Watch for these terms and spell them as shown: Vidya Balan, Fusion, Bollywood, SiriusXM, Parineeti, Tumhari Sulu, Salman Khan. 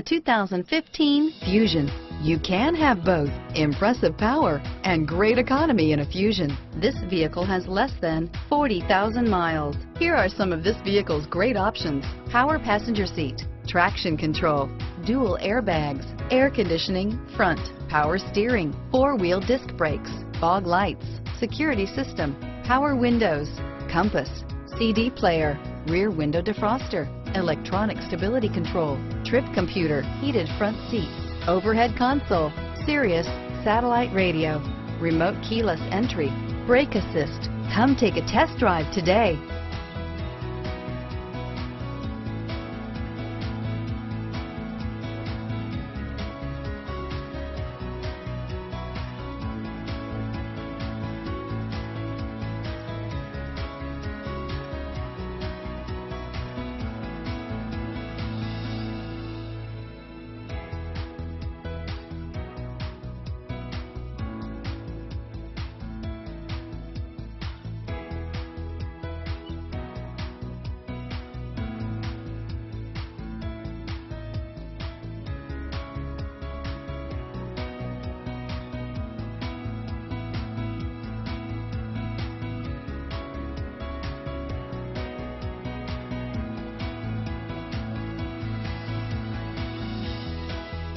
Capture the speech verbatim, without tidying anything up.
The two thousand fifteen Fusion. You can have both impressive power and great economy in a Fusion. This vehicle has less than forty thousand miles. Here are some of this vehicle's great options: power passenger seat, traction control, dual airbags, air conditioning, front, power steering, four-wheel disc brakes, fog lights, security system, power windows, compass, C D player, rear window defroster, electronic stability control, trip computer, heated front seat, overhead console, Sirius satellite radio, remote keyless entry, brake assist. Come take a test drive today.